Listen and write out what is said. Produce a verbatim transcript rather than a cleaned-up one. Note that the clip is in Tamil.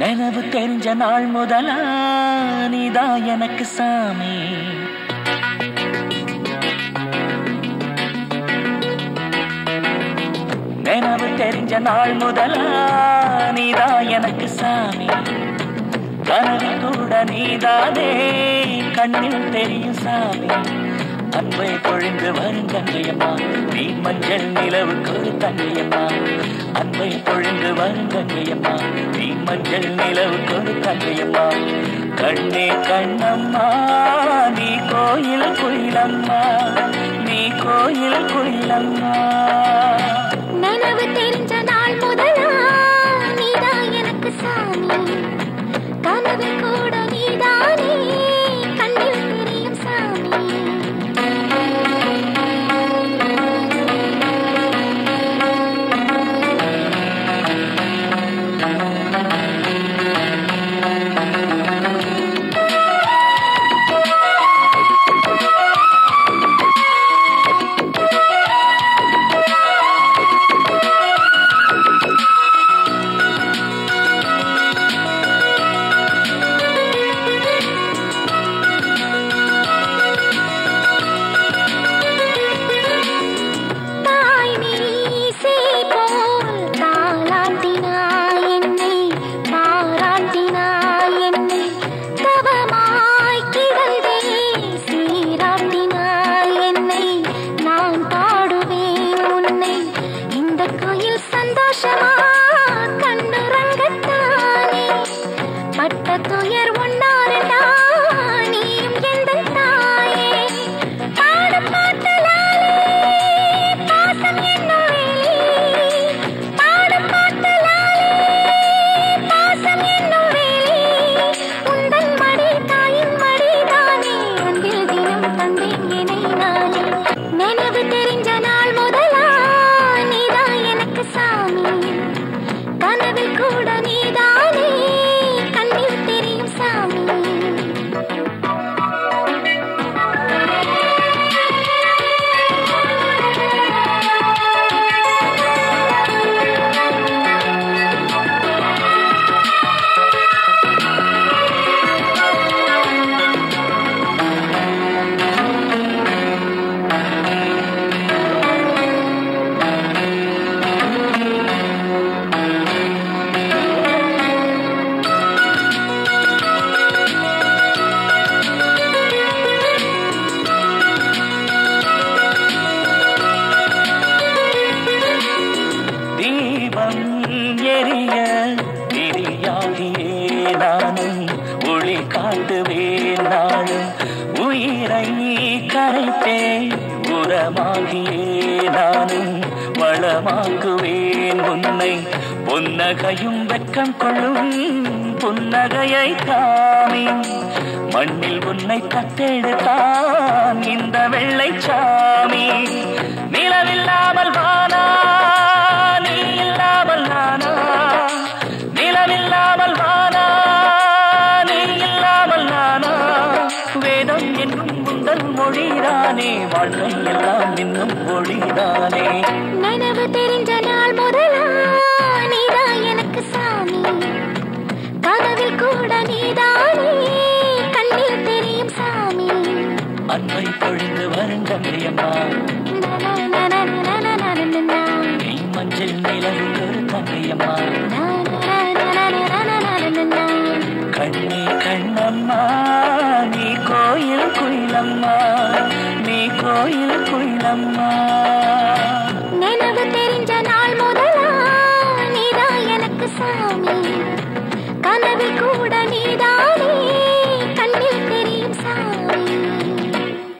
நனவு தெரிஞ்ச நாள் முதலா நீதா எனக்கு சாமி. நனவு தெரிஞ்ச நாள் முதலா நீதா எனக்கு சாமி. கனவில் கூட நீதானே கண்ணில் தெரியும் சாமி. அன்பை பொழிந்து வரும் கங்கையம்மா, நீ மஞ்சள் நிலவுக்கு ஒரு தங்கையம்மா. அன்பை பொழிந்து வரும் கங்கையம்மா, நீ மஞ்சள் நிலவுக்கு ஒரு தங்கையம்மா. கண்ணே கண்ணம்மா, நீ கோயில் குயிலம்மா, நீ கோயில் குயிலம்மா. நனவு தெரிஞ்ச நாள் முதலா நீதான் எனக்கு சாமி. கனவு கூட நீதானே கண்ணில் தெரியும் சாமி. கோயில் குயிலம்மா, நீ கோயில் குயிலம்மா.